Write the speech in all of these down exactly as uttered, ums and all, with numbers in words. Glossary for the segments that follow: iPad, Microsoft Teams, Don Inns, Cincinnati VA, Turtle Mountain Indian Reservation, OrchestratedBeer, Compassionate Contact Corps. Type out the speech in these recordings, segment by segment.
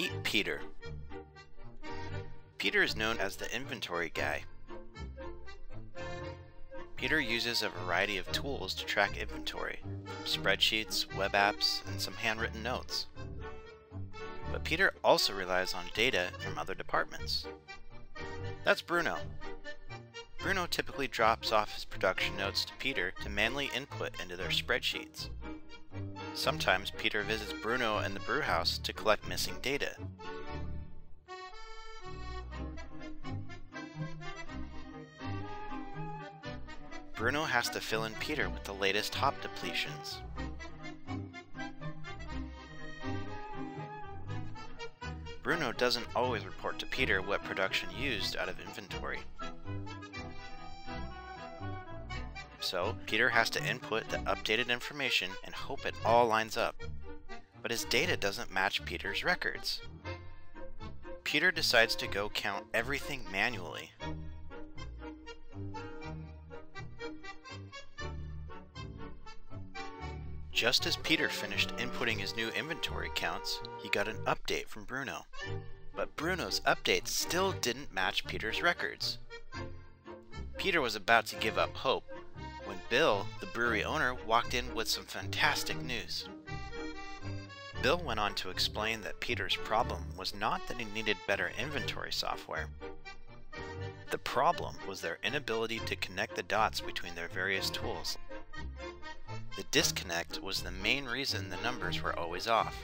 Meet Peter. Peter is known as the inventory guy. Peter uses a variety of tools to track inventory, from spreadsheets, web apps, and some handwritten notes. But Peter also relies on data from other departments. That's Bruno. Bruno typically drops off his production notes to Peter to manually input into their spreadsheets. Sometimes Peter visits Bruno and the brewhouse to collect missing data. Bruno has to fill in Peter with the latest hop depletions. Bruno doesn't always report to Peter what production used out of inventory. So, Peter has to input the updated information and hope it all lines up. But his data doesn't match Peter's records. Peter decides to go count everything manually. Just as Peter finished inputting his new inventory counts, he got an update from Bruno. But Bruno's updates still didn't match Peter's records. Peter was about to give up hope when Bill, the brewery owner, walked in with some fantastic news. Bill went on to explain that Peter's problem was not that he needed better inventory software. The problem was their inability to connect the dots between their various tools. The disconnect was the main reason the numbers were always off.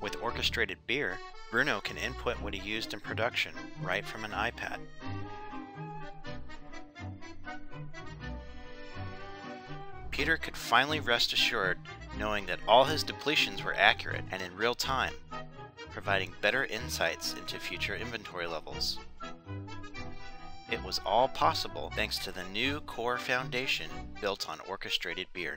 With OrchestratedBeer, Bruno can input what he used in production right from an iPad. Peter could finally rest assured knowing that all his depletions were accurate and in real time, providing better insights into future inventory levels. It was all possible thanks to the new core foundation built on OrchestratedBeer.